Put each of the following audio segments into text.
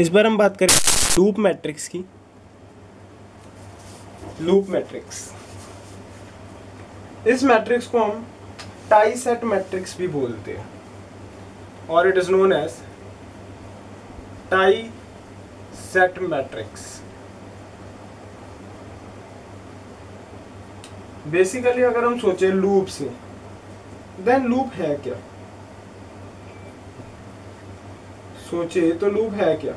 इस बार हम बात करें लूप मैट्रिक्स की। लूप मैट्रिक्स, इस मैट्रिक्स को हम टाई सेट मैट्रिक्स भी बोलते हैं और it is known as tie set matrix. Basically अगर हम सोचे लूप से, देन लूप है क्या? सोचे तो लूप है क्या?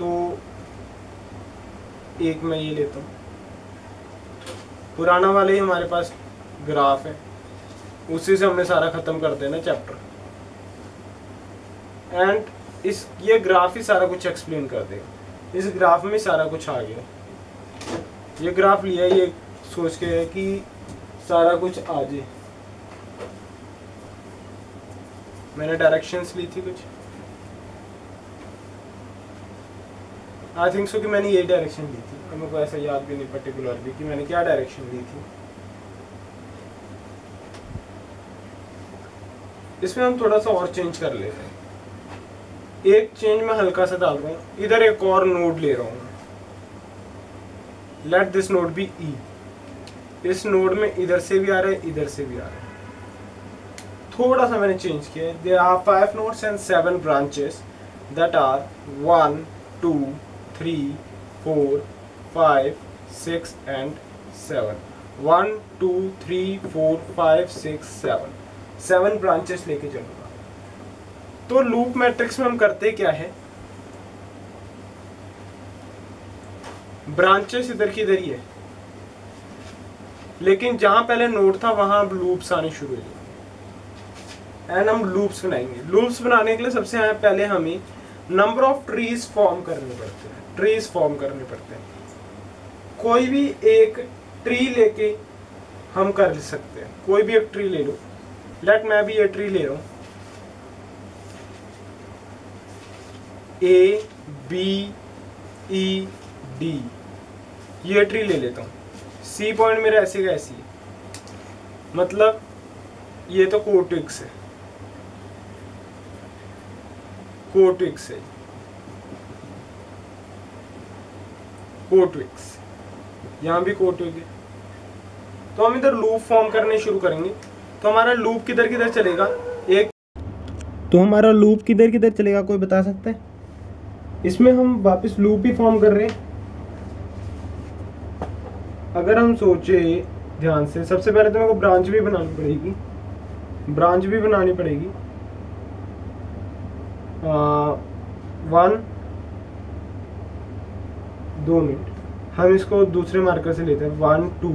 तो एक मैं ये लेता हूँ, पुराना वाले ही हमारे पास ग्राफ है, उसी से हमने सारा खत्म कर देना चैप्टर, एंड इस ये ग्राफ ही सारा कुछ एक्सप्लेन कर देगा। इस ग्राफ में सारा कुछ आ गया, ये ग्राफ लिया ये सोच के है कि सारा कुछ आ जाए। मैंने डायरेक्शंस ली थी कुछ, आई थिंक सो कि मैंने ये डायरेक्शन ली थी, तो मेरे को ऐसा याद भी नहीं पर्टिकुलर भी कि मैंने क्या डायरेक्शन ली थी। इसमें हम थोड़ा सा और चेंज कर लेते हैं, एक चेंज मैं हल्का सा डाल रहा हूँ, इधर एक और नोड ले रहा हूँ, let this node B E. इस नोड में इधर से भी आ रहा है, इधर से भी आ रहा है, थोड़ा सा मैंने चेंज किया। There are 5 nodes and 7 branches that are 1 2 3 4 5 6 and 7 1 2 3 4 5 6 7 branches लेके चलूंगा। तो लूप मैट्रिक्स में हम करते क्या है, ब्रांचेस इधर की इधर ही है, लेकिन जहां पहले नोड था वहां अब लूप्स आने शुरू हो गए एंड हम लूप्स बनाएंगे। लूप्स बनाने के लिए सबसे पहले हमें नंबर ऑफ ट्रीज फॉर्म करने पड़ते हैं, ट्रीज फॉर्म करने पड़ते हैं। कोई भी एक ट्री लेके हम कर सकते हैं, कोई भी एक ट्री ले लो, लेट मैं भी ये ट्री ले रहा हूँ, ए बी ई डी, ये ट्री ले लेता हूँ। सी पॉइंट मेरा ऐसे का ऐसी है, मतलब ये तो कोर्टेक्स है, कोर्टेक्स है, कोर्टेक्स, यहाँ भी कोर्टेक्स है। तो हम इधर लूप फॉर्म करने शुरू करेंगे, तो हमारा लूप किधर किधर चलेगा, एक तो हमारा लूप किधर किधर चलेगा कोई बता सकता है? इसमें हम वापस लूप ही फॉर्म कर रहे हैं। अगर हम सोचे ध्यान से, सबसे पहले तो मेरे को ब्रांच भी बनानी पड़ेगी, ब्रांच भी बनानी पड़ेगी, 1 2 मिनट हम इसको दूसरे मार्कर से लेते हैं, 1 2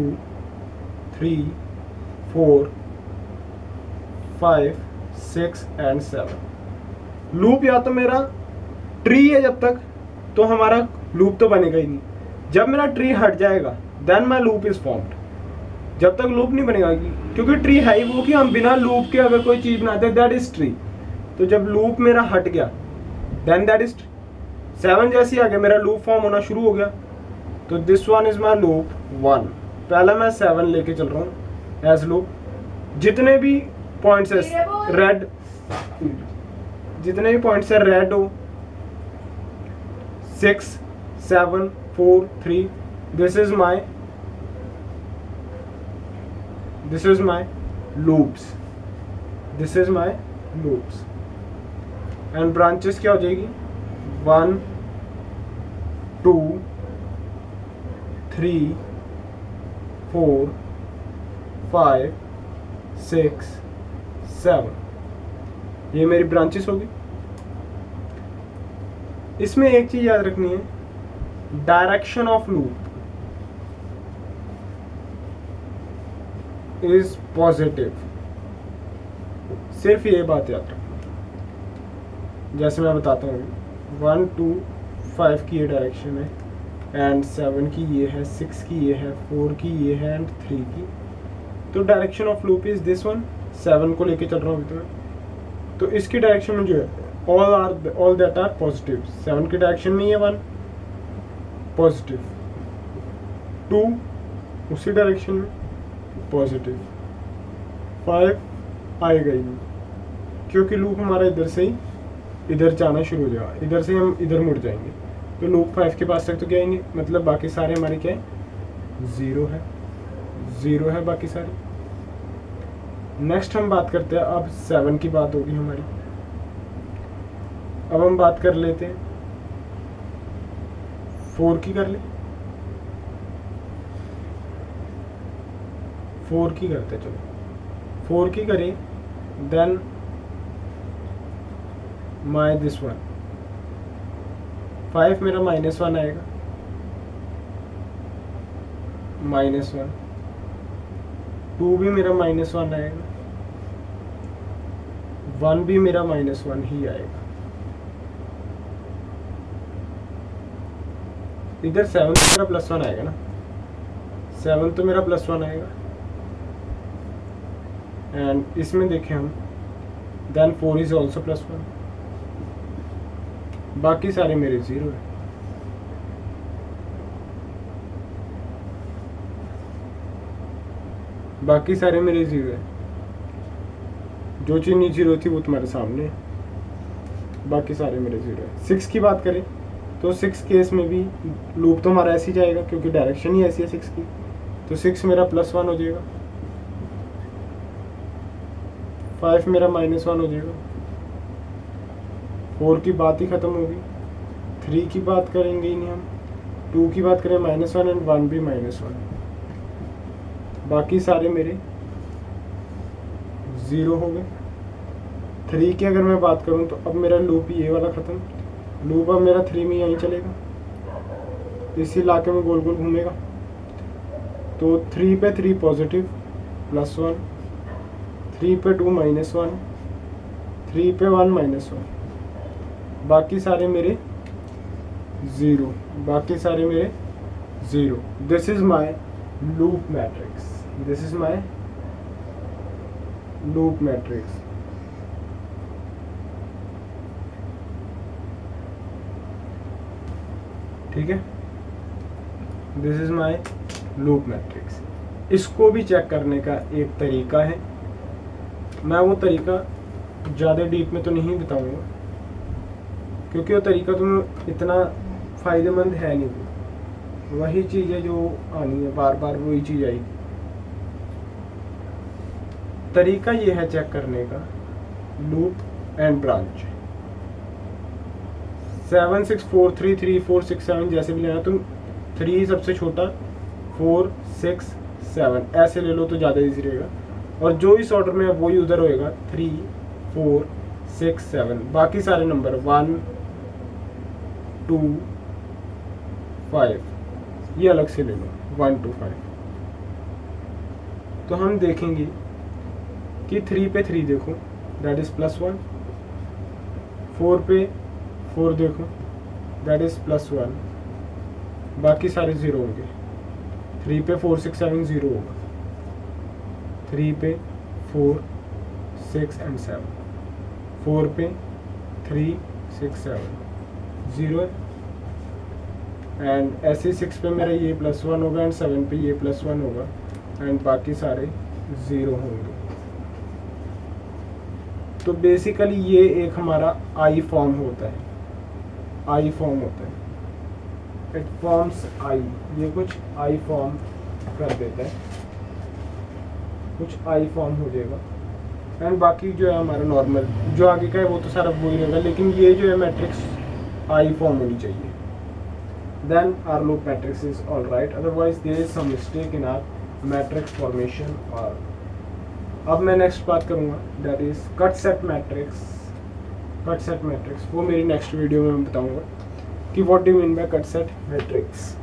3 4 5 6 एंड 7। लूप या तो मेरा ट्री है जब तक, तो हमारा लूप तो बनेगा ही नहीं। जब मेरा ट्री हट जाएगा then my loop is formed, जब तक लूप नहीं बनेगा क्योंकि ट्री है ही वो कि हम बिना लूप के अगर कोई चीज़ बनाते हैं दैट इज ट्री। तो जब लूप मेरा हट गया देन दैट इज 7 जैसी आ गया, मेरा लूप फॉर्म होना शुरू हो गया। तो this one is my loop 1, पहला मैं 7 लेके चल रहा हूँ एज लूप। जितने भी पॉइंट्स है रेड, जितने भी पॉइंट्स है रेड हो, 6 7 4 3, this is my loops, this is my loops, and branches क्या हो जाएगी 1 2 3 4 5 6 7, ये मेरी branches होगी। इसमें एक चीज याद रखनी है, direction of loop is positive, सिर्फ ये बात याद रखना। जैसे मैं बताता हूँ, 1 2 5 की ये डायरेक्शन है एंड 7 की ये है, 6 की ये है, 4 की ये है एंड 3 की। तो direction of loop is this one, 7 को लेके चल रहा हूँ इधर, तो इसकी डायरेक्शन में जो है ऑल दैट आर पॉजिटिव। 7 की डायरेक्शन में ये 1 पॉजिटिव, 2 उसी डायरेक्शन में पॉजिटिव, 5 आएगा ही नहीं क्योंकि लूप हमारा इधर से ही इधर जाना शुरू हो जाएगा, इधर से हम इधर मुड़ जाएंगे। तो लूप 5 के पास तक तो क्या आएंगे, मतलब बाकी सारे हमारे क्या है, ज़ीरो है, ज़ीरो है बाकी सारे। नेक्स्ट हम बात करते हैं, अब 7 की बात होगी हमारी। अब हम बात कर लेते हैं 4 की, कर ले 4 की करते हैं, चलो 4 की करें, देन माई दिस वन 5 मेरा -1 आएगा, -1 2 भी मेरा -1 आएगा, 1 भी मेरा -1 ही आएगा। इधर 7 तो मेरा +1 आएगा ना, 7 तो मेरा +1 आएगा। एंड इसमें देखें हम, देन 4 इज ऑल्सो +1, बाकी सारे मेरे ज़ीरो है। बाकी सारे मेरे ज़ीरो है, जो चीज़ नहीं ज़ीरो थी वो तुम्हारे सामने है, बाकी सारे मेरे ज़ीरो है। 6 की बात करें तो 6 केस में भी लूप तो हमारा ऐसे ही जाएगा, क्योंकि डायरेक्शन ही ऐसी है 6 की। तो 6 मेरा +1 हो जाएगा, 5 मेरा -1 हो जाएगा, 4 की बात ही ख़त्म होगी। 3 की बात करेंगे ही नहीं हम, 2 की बात करें -1 एंड 1 भी -1, बाकी सारे मेरे ज़ीरो हो गए। 3 की अगर मैं बात करूँ तो अब मेरा लूप ये वाला ख़त्म, लूप अब मेरा 3 में यहीं चलेगा, इसी इलाके में गोल गोल घूमेगा। तो 3 पे 3 पॉजिटिव +1, 3 पे 2 -1, 3 पे 1 -1, बाकी सारे मेरे ज़ीरो, बाकी सारे मेरे zero. This is my loop matrix, this is my loop matrix. ठीक है, this is my loop matrix. इसको भी चेक करने का एक तरीका है, मैं वो तरीका ज़्यादा डीप में तो नहीं बताऊंगा, क्योंकि वो तरीका तुम्हें इतना फ़ायदेमंद है नहीं, वही चीज़ है जो आनी है, बार बार वही चीज़ आएगी। तरीका ये है चेक करने का, लूप एंड ब्रांच। 7 6 4 3 3 4 6 7 जैसे भी लेना तुम, 3 सबसे छोटा, 4 6 7 ऐसे ले लो तो ज़्यादा इजी रहेगा। और जो इस ऑर्डर में है वही उधर होएगा, 3 4 6 7, बाकी सारे नंबर 1 2 5 ये अलग से ले लो, 1 2 5। तो हम देखेंगे कि 3 पे 3 देखो, दैट इज़ +1, 4 पे 4 देखो, दैट इज़ +1, बाकी सारे ज़ीरो होंगे। 3 पे 4 6 7 ज़ीरो होगा, 3 पे 4 6 एंड 7, 4 पे 3 6 7 ज़ीरो है। एंड ऐसे 6 पे मेरा ये +1 होगा, एंड 7 पे ये +1 होगा, एंड बाकी सारे ज़ीरो होंगे। तो बेसिकली ये एक हमारा आई फॉर्म होता है, आई फॉर्म होता है, इट फॉर्म्स आई, ये कुछ आई फॉर्म कर देता है, कुछ आई फॉर्म हो जाएगा। एंड बाकी जो है हमारा नॉर्मल जो आगे का है वो तो सारा वही रहेगा, लेकिन ये जो है मैट्रिक्स आई फॉर्म होनी चाहिए, then our loop matrix is all right. Otherwise there is some mistake in our matrix formation. और अब मैं नेक्स्ट बात करूँगा, that is cut set matrix. Cut set matrix वो मेरी नेक्स्ट वीडियो में मैं बताऊंगा कि what do you mean by cut set matrix.